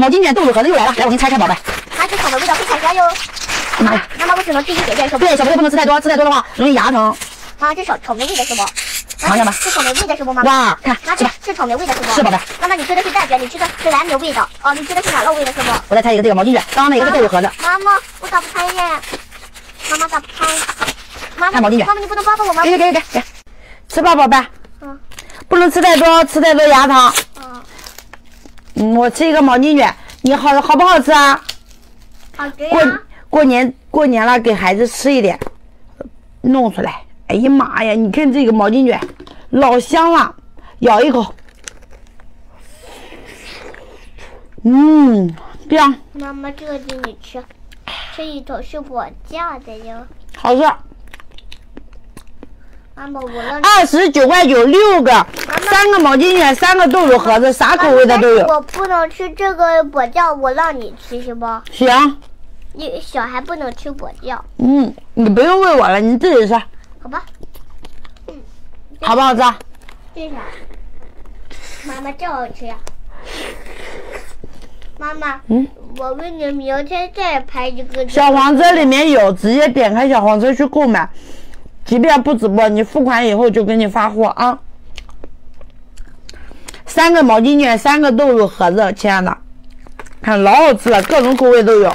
脑筋卷冻乳盒子又来了，来我给你拆拆，宝贝。啊，这草莓味道非常香哟。妈呀，那妈妈只能吃一点点，对，小朋友不能吃太多，吃太多的话容易牙疼。啊，这草莓味的是不？尝一下吧。是草莓味的是不，妈妈？哇，看，拿去吧。是草莓味的是不？是宝贝。妈妈，你吃的是蛋卷，你吃的是蓝莓味道。哦，你吃的是奶酪味的是不？我再拆一个这个毛巾卷，刚刚那个是豆乳盒子。妈妈，我打不开耶。妈妈打不开。妈妈，毛巾卷。妈妈，你不能帮帮我吗？给，吃吧，宝贝。嗯。不能吃太多，吃太多牙疼。嗯，我吃一个毛巾卷，你好不好吃啊？好吃呀。过年了，给孩子吃一点，弄出来。哎呀妈呀！你看这个毛巾卷，老香了，咬一口，嗯，这样。妈妈，这个给你吃，这一口是我家的哟。好吃。妈妈，我了。29.9块6个，3个毛巾卷，3个豆乳盒子，啥口味的都有。我不能吃这个果酱，我让你吃行不？行。你小孩不能吃果酱。嗯，你不用喂我了，你自己吃。好吧，嗯，好不好吃？这啥？妈妈，这好吃呀！妈妈，嗯，我为你明天再拍一个。小黄车里面有，直接点开小黄车去购买，即便不直播，你付款以后就给你发货啊。3个毛巾卷，3个豆乳盒子，亲爱的，看老好吃了，各种口味都有。